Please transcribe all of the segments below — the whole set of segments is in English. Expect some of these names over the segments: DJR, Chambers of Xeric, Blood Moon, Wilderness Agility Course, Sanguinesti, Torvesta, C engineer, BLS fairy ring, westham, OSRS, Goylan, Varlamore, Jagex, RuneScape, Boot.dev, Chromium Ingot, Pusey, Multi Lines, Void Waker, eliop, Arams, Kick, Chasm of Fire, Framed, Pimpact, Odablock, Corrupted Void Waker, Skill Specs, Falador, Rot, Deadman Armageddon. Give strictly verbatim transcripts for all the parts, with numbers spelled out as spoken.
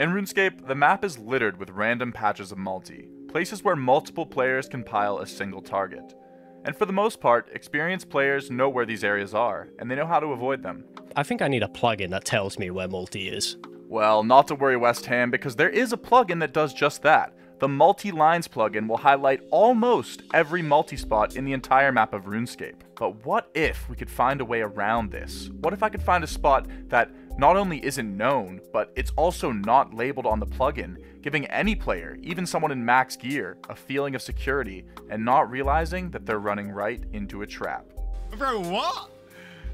In RuneScape, the map is littered with random patches of multi, places where multiple players can pile a single target. And for the most part, experienced players know where these areas are, and they know how to avoid them. I think I need a plugin that tells me where multi is. Well, not to worry, West Ham, because there is a plugin that does just that. The Multi Lines plugin will highlight almost every multi-spot in the entire map of RuneScape. But what if we could find a way around this? What if I could find a spot that not only isn't known, but it's also not labeled on the plugin, giving any player, even someone in max gear, a feeling of security and not realizing that they're running right into a trap? Bro, what?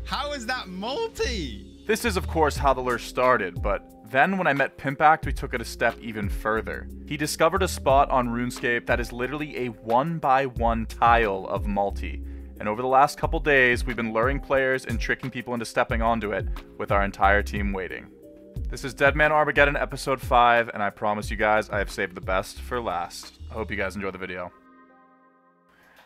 How is that multi? This is of course how the lure started, but then when I met Pimpact, we took it a step even further. He discovered a spot on RuneScape that is literally a one by one tile of multi. And over the last couple days, we've been luring players and tricking people into stepping onto it with our entire team waiting. This is Deadman Armageddon episode five, and I promise you guys I have saved the best for last. I hope you guys enjoy the video.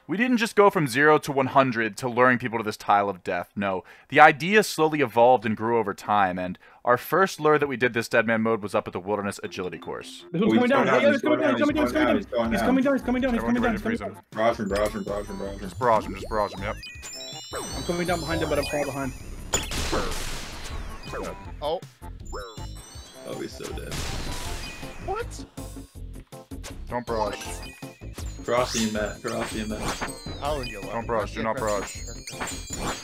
We didn't just go from zero to one hundred to luring people to this tile of death, no. The idea slowly evolved and grew over time, and our first lure that we did this Deadman mode was up at the Wilderness Agility Course. He's coming down, he's coming down, he's coming down, he's coming down, he's coming down, he's coming down, he's coming down. Barrage him, barrage him, barrage him, barrage him. Just barrage him, just barrage him, yep. I'm coming down behind him, but I'm far behind. Oh. Oh, he's so dead. What? Don't barrage. Crossing you, Matt. Crossing you, Matt. Don't brush. Do not brush. What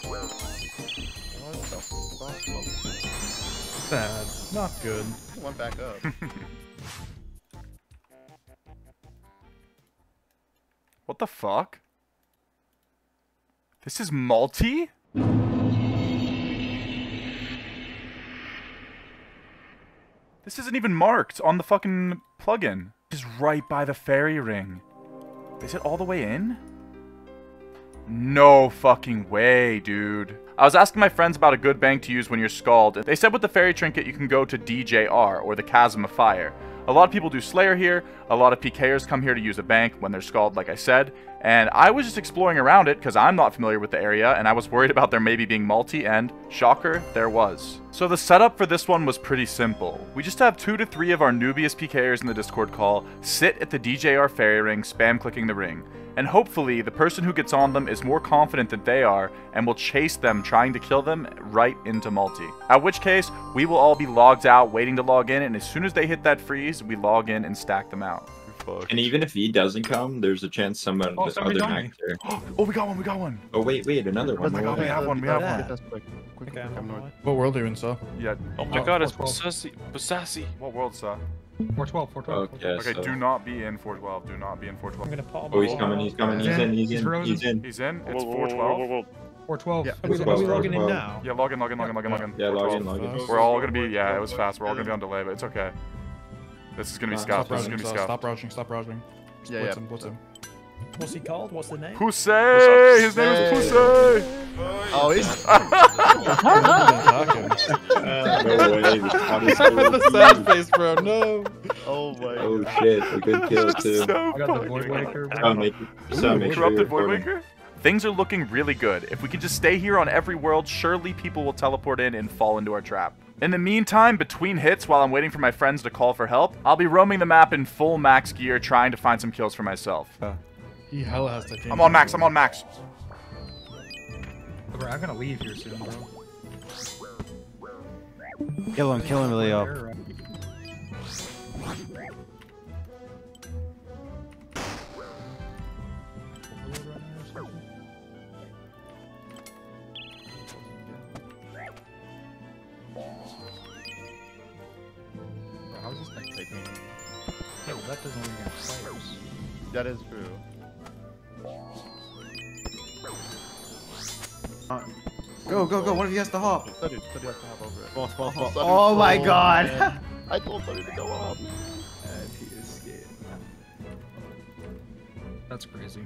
the fuck? Bad. Not good. Went back up. What the fuck? This is multi? This isn't even marked on the fucking plugin. It's right by the fairy ring. Is it all the way in? No fucking way, dude. I was asking my friends about a good bank to use when you're scald. They said with the fairy trinket you can go to D J R, or the Chasm of Fire. A lot of people do Slayer here, a lot of P Kers come here to use a bank when they're scald, like I said, and I was just exploring around it because I'm not familiar with the area and I was worried about there maybe being multi, and shocker, there was. So the setup for this one was pretty simple. We just have two to three of our newbiest P Kers in the Discord call sit at the D J R fairy ring spam clicking the ring, and hopefully the person who gets on them is more confident than they are and will chase them, trying to kill them right into multi. At which case, we will all be logged out waiting to log in, and as soon as they hit that freeze, we log in and stack them out. Fuck. And even if he doesn't come, there's a chance someone oh, the other actor. Oh, we got one, we got one. Oh wait, wait, another one. Oh my god, we have one, we have yeah. one. Quick, quick, okay, come north. What world are you in, sir? Yeah. Oh my oh, god, it's Posassi. Posassi. What world, sir? four twelve, four twelve. Oh, yeah, okay, so. Do not be in four twelve. Do not be in four twelve. I'm gonna pop. Oh, he's coming, he's coming. He's in, he's in. He's in. He's in. It's four twelve. four twelve. Yeah, are we, are we logging in now? Yeah, log in, log in, log in, log in, log in. Yeah, log in, log in. We're all gonna be, yeah, it was fast. We're all gonna be on delay, but it's okay. This is gonna be scout. This is gonna be scout. Stop rushing, stop rushing. Yeah, yeah. What's him? What's he called? What's the name? Pusey! His name is Pusey! Oh, he's. No way. The sad face, bro. No. Oh my. Oh shit! A good kill too. So I got the Void Waker. I'll make it. So make sure you're Void Waker. Things are looking really good. If we can just stay here on every world, surely people will teleport in and fall into our trap. In the meantime, between hits, while I'm waiting for my friends to call for help, I'll be roaming the map in full max gear, trying to find some kills for myself. Uh, he hella has to. I'm on max. I'm on max. Bro, I'm gonna leave here soon, bro. Kill him! Kill him, Leo. How's this thing taking? Hey, that doesn't even have players. That is true. Uh, go, go, go! One of you has to hop. thirty, thirty has to hop over it. Boss, boss, boss. Oh, oh my god! Man. I told thirty to go up. Man, he is scared. That's crazy.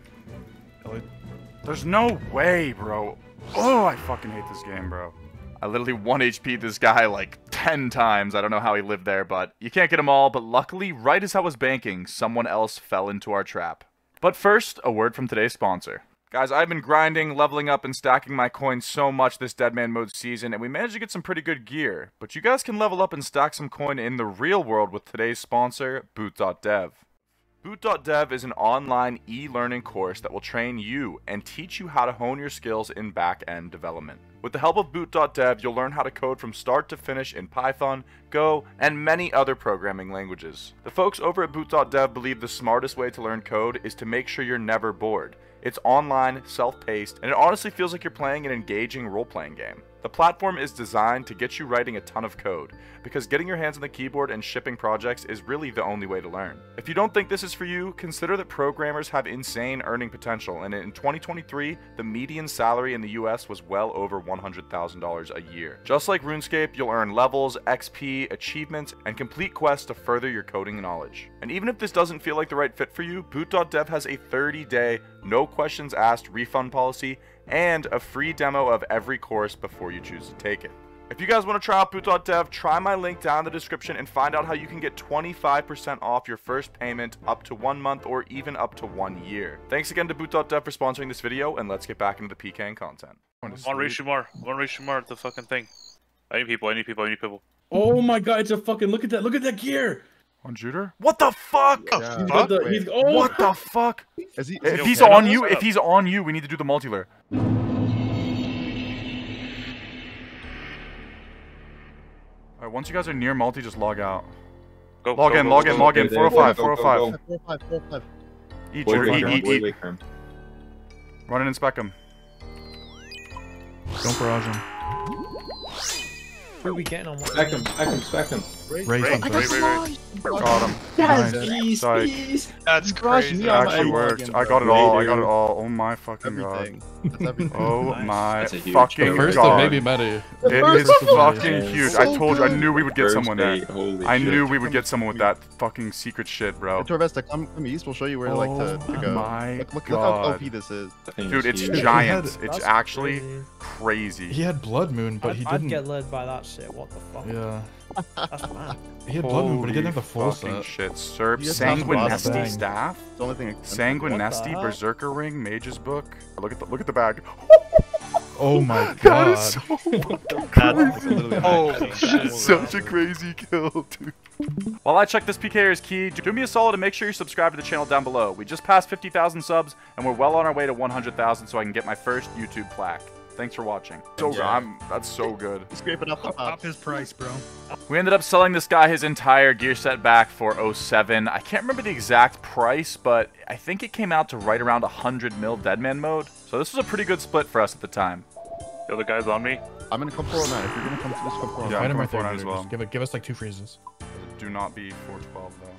There's no way, bro. Oh, I fucking hate this game, bro. I literally one H P'd this guy like ten times. I don't know how he lived there, but you can't get them all. But luckily, right as I was banking, someone else fell into our trap. But first, a word from today's sponsor. Guys, I've been grinding, leveling up, and stacking my coins so much this Deadman mode season, and we managed to get some pretty good gear. But you guys can level up and stack some coin in the real world with today's sponsor, Boot.dev. Boot.dev is an online e-learning course that will train you and teach you how to hone your skills in back-end development. With the help of Boot.dev, you'll learn how to code from start to finish in Python, Go, and many other programming languages. The folks over at Boot.dev believe the smartest way to learn code is to make sure you're never bored. It's online, self-paced, and it honestly feels like you're playing an engaging role-playing game. The platform is designed to get you writing a ton of code, because getting your hands on the keyboard and shipping projects is really the only way to learn. If you don't think this is for you, consider that programmers have insane earning potential, and in twenty twenty-three, the median salary in the U S was well over one hundred thousand dollars a year. Just like RuneScape, you'll earn levels, X P, achievements, and complete quests to further your coding knowledge. And even if this doesn't feel like the right fit for you, Boot.dev has a thirty-day, no questions asked refund policy and a free demo of every course before you choose to take it. If you guys want to try out Boot.dev, try my link down in the description and find out how you can get twenty-five percent off your first payment up to one month or even up to one year. Thanks again to Boot.dev for sponsoring this video, and let's get back into the P K and content. One race more, one race more, the fucking thing. I need people, I need people, I need people. Oh my god, it's a fucking, look at that, look at that gear! On Juder? What the fuck? Yeah. He's fuck? The, he's, oh. What the fuck? Is he, is if he's on you, if he's on you, we need to do the multi-layer. Alright, once you guys are near multi, just log out. Go, log go, in, go, log go, in, go, log go, in. Go, four oh five, go, four oh five. Go, go, go. four oh five, four oh five. Eat, Juder, eat, eat, eat. Run in and spec him. Don't barrage him. Where are we getting on one? Spec him, spec him, spec him. Raise him. Got him. Yes, nice. Please, please. That's crazy. It actually worked. Again, I got it all. I got it all. Oh my fucking everything. God. Oh nice. My fucking first god. Maybe better. It is fucking huge. So I told you. I knew we would get first someone there. I knew shit. We would get someone with that fucking secret shit, bro. Hey, Torvesta, come, come east. We'll show you where oh like to, to go. My look, look, god. Look how O P this is. Dude, it's giant. Had, it's actually crazy. He had Blood Moon, but he didn't get led by that shit. What the fuck? Yeah. That's mad. He had Blood Moon, but he didn't have the full set. Shit, Serb, Sanguinesti staff, Sanguinesti berserker ring, mage's book. Look at the look at the bag. Oh my god, that is so crazy. Oh shit, such a crazy kill, dude. While I check this P K er's key, do me a solid and make sure you subscribe to the channel down below. We just passed fifty thousand subs, and we're well on our way to one hundred thousand, so I can get my first YouTube plaque. Thanks for watching. So yeah. I'm, that's so good. Scrape it up, up, up his price, bro. We ended up selling this guy his entire gear set back for oh seven. I can't remember the exact price, but I think it came out to right around one hundred mil Deadman mode. So this was a pretty good split for us at the time. The other guy's on me. I'm gonna come four oh nine. If you're gonna come, just come four oh nine. Yeah, I'm right four oh nine as well. Give, it, give us like two freezes. Do not be four twelve though.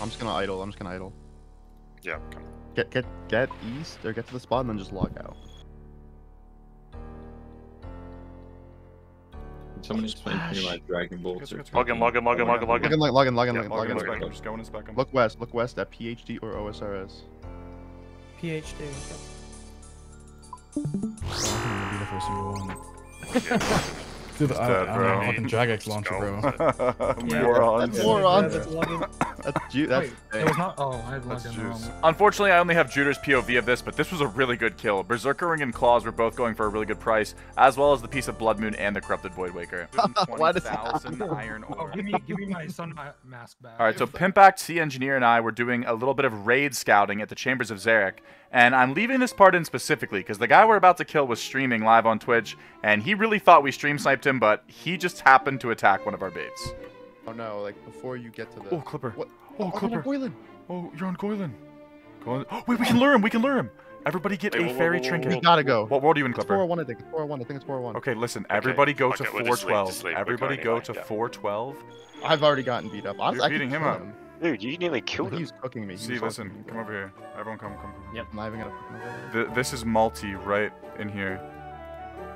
I'm just gonna idle. I'm just gonna idle. Yeah. Come. Get get get east or get to the spot and then just log out. Somebody's playing pretty like Dragon Bolts. Log in, log in, log in, log in, log in, log in, log in, log in, log in. Just go in and spec him. Look west, look west at P H D or O S R S. P H D. Dude, I don't know, fucking Jagex launcher, bro. Morons. Morons. That's Jude. That's. It was not. Oh, I had logged in wrong. Unfortunately, I only have Juder's P O V of this, but this was a really good kill. Berserker Ring and Claws were both going for a really good price, as well as the piece of Blood Moon and the Corrupted Void Waker. twenty thousand iron ore. Oh, give me, give me my sun mask back. All right, so Pimpact, C engineer, and I were doing a little bit of raid scouting at the Chambers of Xeric, and I'm leaving this part in specifically because the guy we're about to kill was streaming live on Twitch, and he really thought we stream sniped him, but he just happened to attack one of our baits. Oh no, like before you get to the... Oh, Clipper. What? Oh, Clipper. Oh, oh, you're on Goylan. Go oh, wait, we can lure him. We can lure him. Everybody get wait, a whoa, fairy whoa, whoa, trinket. We gotta go. What world are you in, Clipper? It's four oh one, I think. It's four oh one. I think it's four oh one. Okay, listen. Everybody okay. go to okay, four twelve. Just sleep, just sleep. Everybody go anyway. To yeah. four twelve. I've already gotten beat up. Honestly, you're I beating him up. Him. Dude, you nearly killed him. He's cooking me. He See, listen. Me. Come over here. Everyone come, come. Yep. I'm not even gonna... The, this is multi right in here.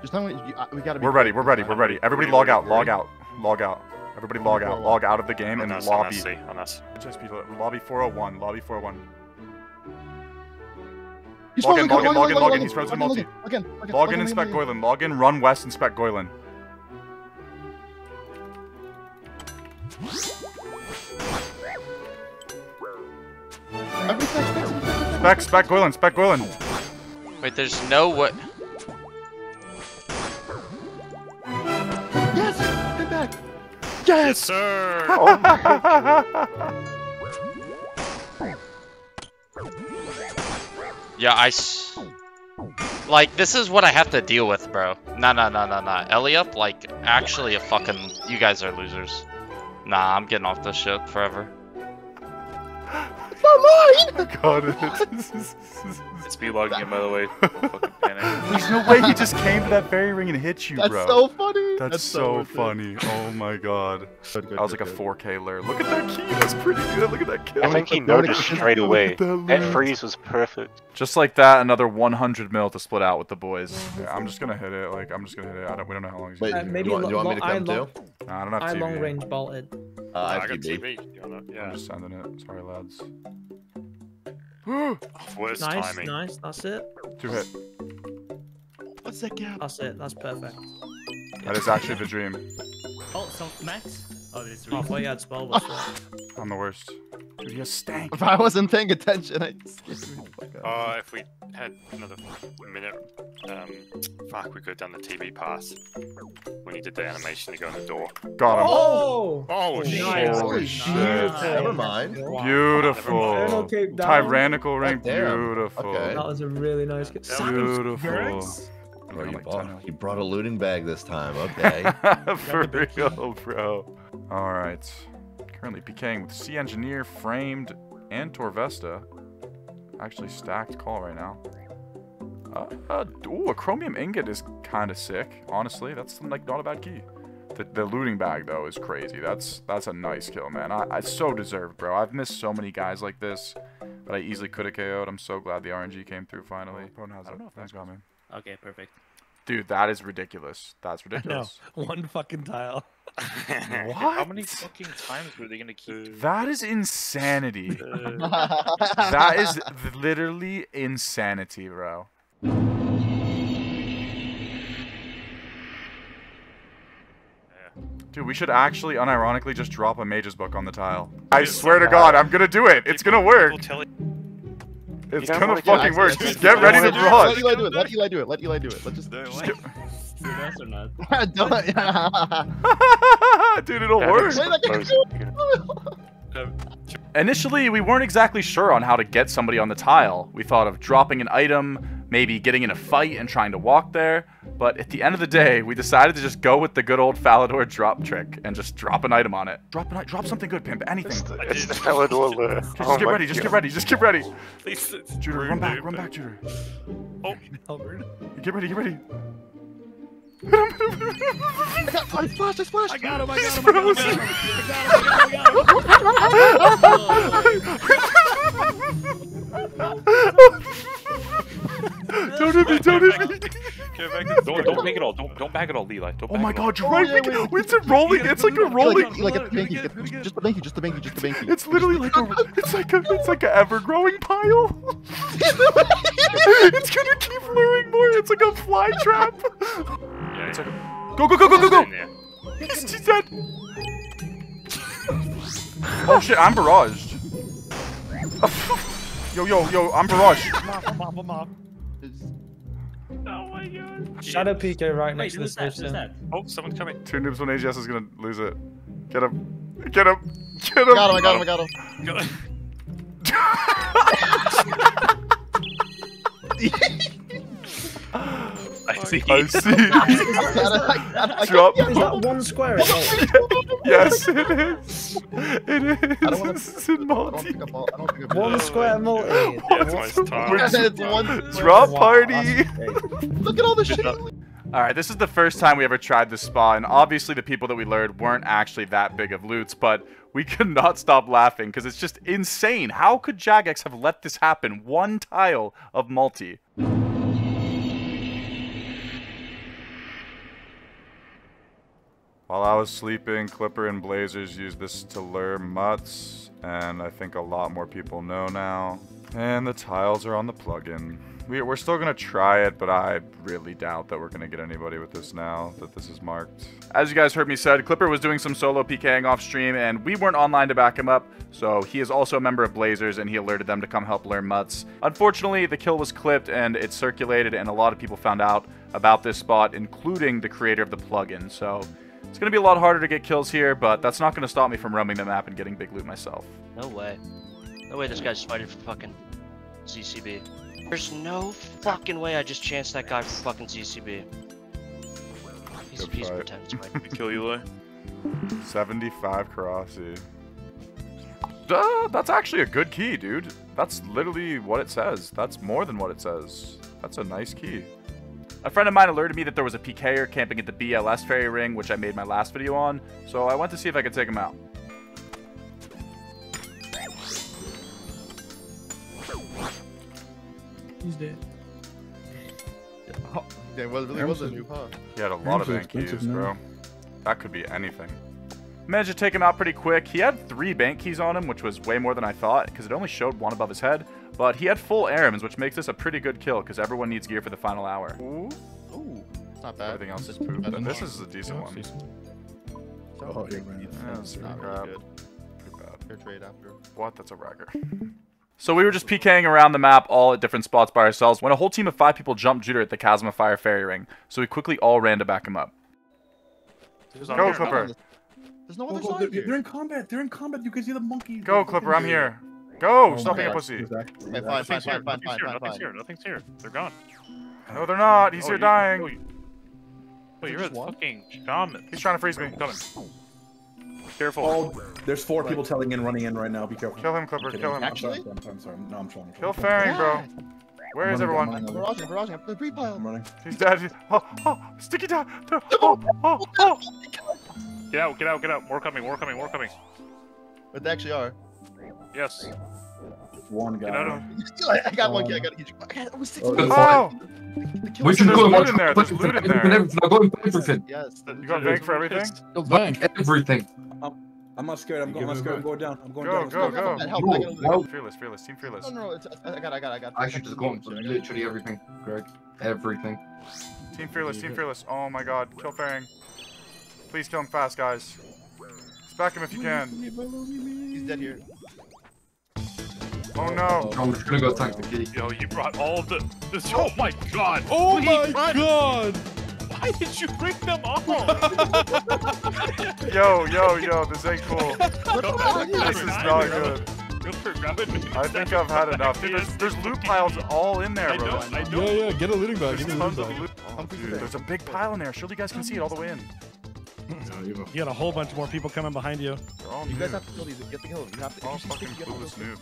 Just tell me, we gotta be... We're ready. We're ready. We're ready. Everybody log out. Log out. Log out. Everybody log out, log out of the game and lobby. On us. Lobby four oh one, lobby four oh one. Log in, log in, log in, log in, he's frozen multi. Log in and spec Goylan, log in, run west and spec Goylan. Spec, spec Goylan, spec Goylan. Wait, there's no what? Yes! I'm back! Yes! Yes, sir! Oh my God. Yeah, I s like, this is what I have to deal with, bro. Nah, nah, nah, nah, nah. Eliop, like, actually a fucking... You guys are losers. Nah, I'm getting off this shit forever. It's not mine! Got it. It's B-logging him, by the way. Fucking panic. There's no way he just came to that fairy ring and hit you, That's bro. That's so funny. That's, That's so, so funny. Oh my God. Good, good, I was good, like good. a four K lure. Look at that key. That's pretty good. Look at that key. I think he noticed straight away. That, that freeze was perfect. Just like that, another one hundred mil to split out with the boys. Yeah, I'm just gonna hit it. Like I'm just gonna hit it. I don't. We don't know how long he's. Wait, gonna uh, maybe do you, want, do you want me to come too? No, I don't have T V. I long range bolted. Uh, I have T V. Yeah. I'm just sending it. Sorry, lads. Worst nice, timing. nice, that's it. Two hit. What's that gap? That's it, that's perfect. That is actually the dream. Oh, so Max? Oh, there's three. Oh, well, you had spell before. I'm the worst. Dude, you stank. If I wasn't paying attention, I'd Uh, if we had another minute, um, fuck, we could have done the T V pass. We needed the animation to go in the door. Got him. Oh! Oh, shit. Holy shit. Never mind. Beautiful. Tyrannical ring, beautiful. Okay. That was a really nice good Beautiful. Oh, you, like bought, you brought a looting bag this time, okay. For real, bro. Alright. Currently PKing with C Engineer, Framed, and Torvesta. Actually stacked call right now. Uh, uh, ooh, a Chromium Ingot is kind of sick, honestly. That's like not a bad key. The, the looting bag, though, is crazy. That's that's a nice kill, man. I, I so deserved, bro. I've missed so many guys like this that I easily could have K O'd. I'm so glad the R N G came through finally. Oh, how's it? Thanks, God, man. Okay, perfect. Dude, that is ridiculous. That's ridiculous. No, one fucking tile. What? How many fucking times were they gonna keep? That is insanity. That is literally insanity, bro. Dude, we should actually, unironically, just drop a mage's book on the tile. I swear to God, I'm gonna do it. It's gonna work. It's gonna fucking work. It. Just get ready to run. Let Eli do it. Let Eli do it. Let Eli do it. Let's just. just get... Dude, it'll work. Initially, we weren't exactly sure on how to get somebody on the tile. We thought of dropping an item, maybe getting in a fight and trying to walk there. But at the end of the day, we decided to just go with the good old Falador drop trick and just drop an item on it. Drop an, drop something good, Pimp. Anything. It's the, it's the Falador lure. Just, oh get ready, just get ready. Just get ready. Just get ready. Judah, run back. Run back, Judah. Oh, get ready. Get ready. I, got, I splashed, I splashed! I got him, I got him, I got him, I got him, Don't hit me, don't hit me! Don't, don't bag it all, don't, don't bag it all, Leela. Don't oh my God, you're right, oh, yeah, it's a rolling, it's like a rolling! Like, like a binky, just a binky, just a binky, just a binky. It's literally like a, it's like a, it's like an ever-growing pile! It's gonna keep luring more, it's like a fly trap! It's like a... Go, go, go, go, go, go! He's, he's dead! Oh shit, I'm barraged. yo, yo, yo, I'm barraged. I'm off, I'm off, I'm Oh my God. Shadow P K right next Wait, to this station. Oh, someone's coming. Two noobs, one A G S is gonna lose it. Get him. Get him. Get him. Got him, I got him, I got him. I got him. I see. I see. Drop. Is that one square? Yes, it is. It is. I don't want to pick up all. I don't think I'm one square multi. Drop party. Look at all the shit. Alright, this is the first time we ever tried this spa, and obviously the people that we lured weren't actually that big of loots, but we could not stop laughing because it's just insane. How could Jagex have let this happen? One tile of multi. While I was sleeping, Clipper and Blazers used this to lure mutts, and I think a lot more people know now. And the tiles are on the plugin. we, we're still going to try it, but I really doubt that we're going to get anybody with this now that this is marked. As you guys heard me said, Clipper was doing some solo PKing off stream, and we weren't online to back him up, so he is also a member of Blazers, and he alerted them to come help learn mutts. Unfortunately, the kill was clipped, and it circulated, and a lot of people found out about this spot, including the creator of the plugin, so... it's going to be a lot harder to get kills here, but that's not going to stop me from roaming the map and getting big loot myself. No way. No way this guy's fighting for fucking Z C B. There's no fucking way I just chanced that guy for fucking Z C B. He's, he's pretending to Mike. Kill you, Loy. seventy-five Karasi. Duh, that's actually a good key, dude. That's literally what it says. That's more than what it says. That's a nice key. A friend of mine alerted me that there was a P K er camping at the B L S fairy ring, which I made my last video on, so I went to see if I could take him out. He's dead. Oh, yeah, well, it really was a new paw. He had a lot of bank keys, bro. That could be anything. Managed to take him out pretty quick. He had three bank keys on him, which was way more than I thought, because it only showed one above his head. But he had full Arams, which makes this a pretty good kill, because everyone needs gear for the final hour. Ooh, ooh, it's not bad. Everything else is poop, but this is a decent one. Oh, yeah, that's pretty crap. Pretty bad. Fair trade after. What? That's a ragger. So we were just PKing around the map, all at different spots by ourselves, when a whole team of five people jumped Judah at the Chasm of Fire fairy ring. So we quickly all ran to back him up. Go, Clipper. There's no other oh, side they're, here. They're in combat. They're in combat. You can see the monkey. Go, Clipper. I'm here. Go. Oh stop being a pussy. Exactly. Hey, fine, fine, fine, fine, fine, Nothing's here. Nothing's here. They're gone. No, they're not. He's oh, here dying. Wait, oh, you're a fucking shaman. He's trying to freeze me. Coming. Careful. Oh, there's four people telling in, running in right now. Be careful. Kill him, Clipper. Kill him. Actually? I'm sorry. I'm sorry. No, I'm trying to kill him. Kill Fairing, bro. Where is everyone? Barraging, barraging. I'm replaying. I'm running. He's dead. Oh, oh, sticky down. Oh, oh, oh. Get out, get out, get out. More coming, more coming, more coming. But they actually are. Yes. One guy. Get out of I got um, one guy, I gotta get you. I got I was six. Oh! We should go loot in there. There's loot in there. Now go and bank for everything. Yes. You got bank for everything? Bank everything. I'm, I'm not scared. I'm going, I'm scared. I'm going down. I'm going down. Go, go, go. Fearless, fearless. Team fearless. No, no, no. I got I got I got I should just go into literally everything, Greg. Everything. Team fearless, team fearless. Oh my god. Kill Fairing. Please kill him fast, guys. Back him if you can. He's dead here. Oh no. I'm just gonna go attack the key. Yo, you brought all of the. This, oh my god. Oh my god. Why did you bring them all? yo, yo, yo, this ain't cool. This is not good. I think I've had enough. Dude, there's, there's loot piles all in there, bro. I know, I know. Yeah, yeah, get a looting bag. There's tons of loot. Oh, dude, there's a big pile in there. Surely you guys can see it all the way in. You got a whole bunch more people coming behind you. They're all you noobs. Guys have to kill these. Get the kill. You have to. All fucking clueless noobs.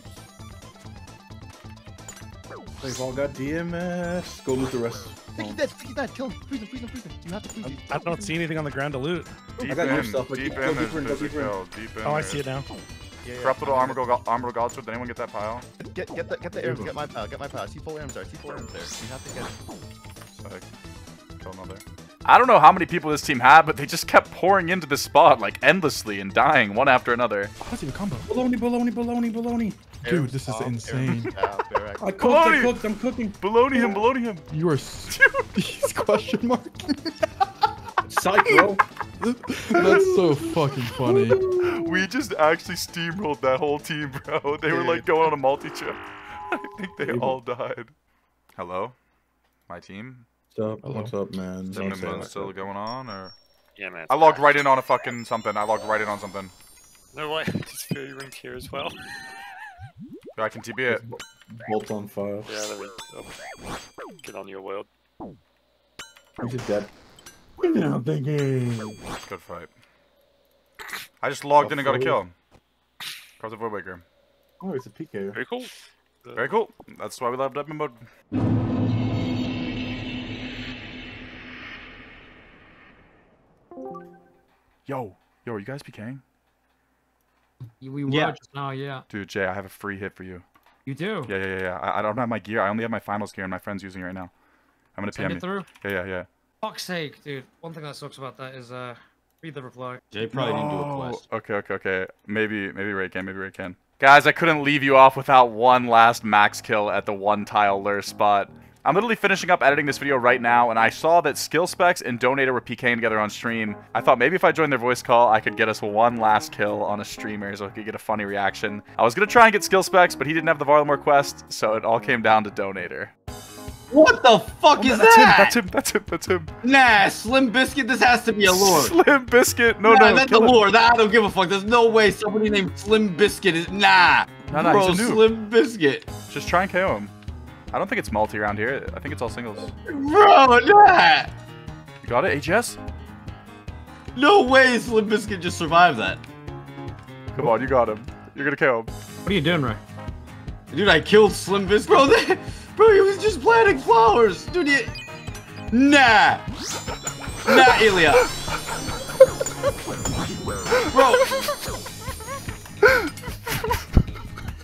They've all got D M S. Go loot the rest. Sticky dead. Sticky dead. Kill him. Freeze him. Freeze him. Freeze him. You have to freeze him. I don't see anything on the ground to loot. Deep I got in, your stuff. Like, deep in. Go deeper in. Go deeper in. Oh, I see it now. Yeah, yeah. Corrupted armor, go, armor gods. Did anyone get that pile? Get, get the, get the arms. Get my pile. Get my pile. I see full arms there. I see full arms there. You have to get it. Sick. Kill another. I don't know how many people this team had, but they just kept pouring into this spot like endlessly and dying one after another. Oh, that's even combo. Baloney, baloney, baloney, baloney. Dude, this is insane. I cooked, I cooked, I'm cooking. Baloney him, baloney him. You are stupid. Question mark. Psych, bro. That's so fucking funny. We just actually steamrolled that whole team, bro. They Dude. were like going on a multi-trip. I think they Dude. all died. Hello? My team? What's up? What's up, man? Is that still going on, or? Yeah, man. I logged right in on a fucking something. I logged right in on something. No way. This fairy ring here as well. I can T B it. Bolt on fire. Yeah, there we go. Get on your world. I'm just dead. Yeah, thinking. Good fight. I just logged in and got a kill. Corrupted Void Waker. Oh, it's a P K. Very cool. Very cool. That's why we love Deadman mode. Yo, yo, are you guys PKing? We were yeah. just now, yeah. Dude, Jay, I have a free hit for you. You do? Yeah, yeah, yeah. yeah. I, I don't have my gear. I only have my finals gear and my friend's using it right now. I'm gonna Send P M it through. Yeah, yeah, yeah. Fuck's sake, dude. One thing that sucks about that is uh, read the reply. Jay probably no. didn't do a quest. Okay, okay, okay. Maybe, maybe Ray can. Maybe Ray can. Guys, I couldn't leave you off without one last max kill at the one tile lure spot. I'm literally finishing up editing this video right now, and I saw that Skill Specs and Donator were PKing together on stream. I thought maybe if I joined their voice call, I could get us one last kill on a streamer so I could get a funny reaction. I was going to try and get Skill Specs, but he didn't have the Varlamore quest, so it all came down to Donator. What the fuck oh, is that's that? Him, that's him, that's him, that's him. Nah, Slim Biscuit, this has to be a lore. Slim Biscuit, no, nah, no. that's a lore, nah, I don't give a fuck. There's no way somebody named Slim Biscuit is, nah. No, no, Bro, he's a noob. Slim Biscuit. Just try and K O him. I don't think it's multi around here. I think it's all singles. Bro, nah. You got it, H S? No way Slim Biscuit just survived that. Come on, you got him. You're gonna K O him. What are you doing, Ray? Dude, I killed Slim Biscuit. Bro, they Bro, he was just planting flowers! Dude, he... Nah! Nah, Ilya! Bro!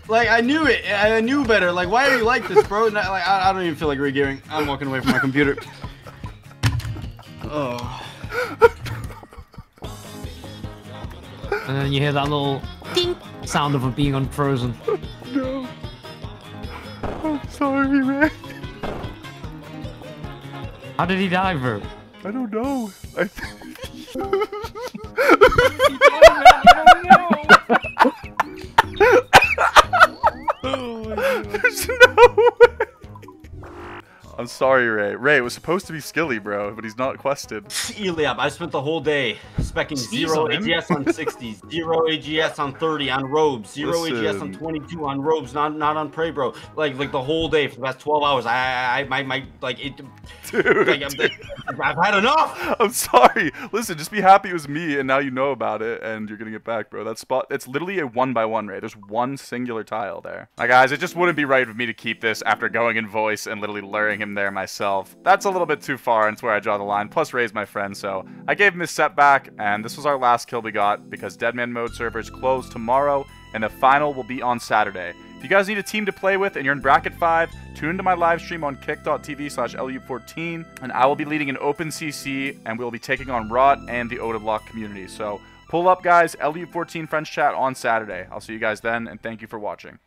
Like, I knew it! I knew better! Like, why are you like this, bro? Not, like, I, I don't even feel like re-gearing. I'm walking away from my computer. Oh. And then you hear that little... ding! Sound of it being unfrozen. No. I'm sorry, man. How did he die, bro? I don't know. I think... There's no way. I'm sorry, Ray. Ray, it was supposed to be Skilly, bro, but he's not quested. Eliab, I spent the whole day specking zero A G S on sixty, zero A G S on thirty, on robes, zero Listen. A G S on twenty-two, on robes, not not on prey, bro. Like like the whole day for the last twelve hours. I I my my like it. Dude, like, dude. I've had enough. I'm sorry. Listen, just be happy it was me, and now you know about it, and you're gonna get back, bro. That spot, it's literally a one by one, Ray. There's one singular tile there. Now, guys, it just wouldn't be right for me to keep this after going in voice and literally luring him there myself. That's a little bit too far, and it's where I draw the line. Plus Ray's my friend, so I gave him his setback, and this was our last kill we got because Deadman mode servers close tomorrow and the final will be on Saturday. If you guys need a team to play with and you're in bracket five, tune into my live stream on kick dot T V slash L U fourteen, and I will be leading an open C C, and we'll be taking on Rot and the Odablock community. So pull up, guys. L U fourteen French chat on Saturday. I'll see you guys then, and thank you for watching.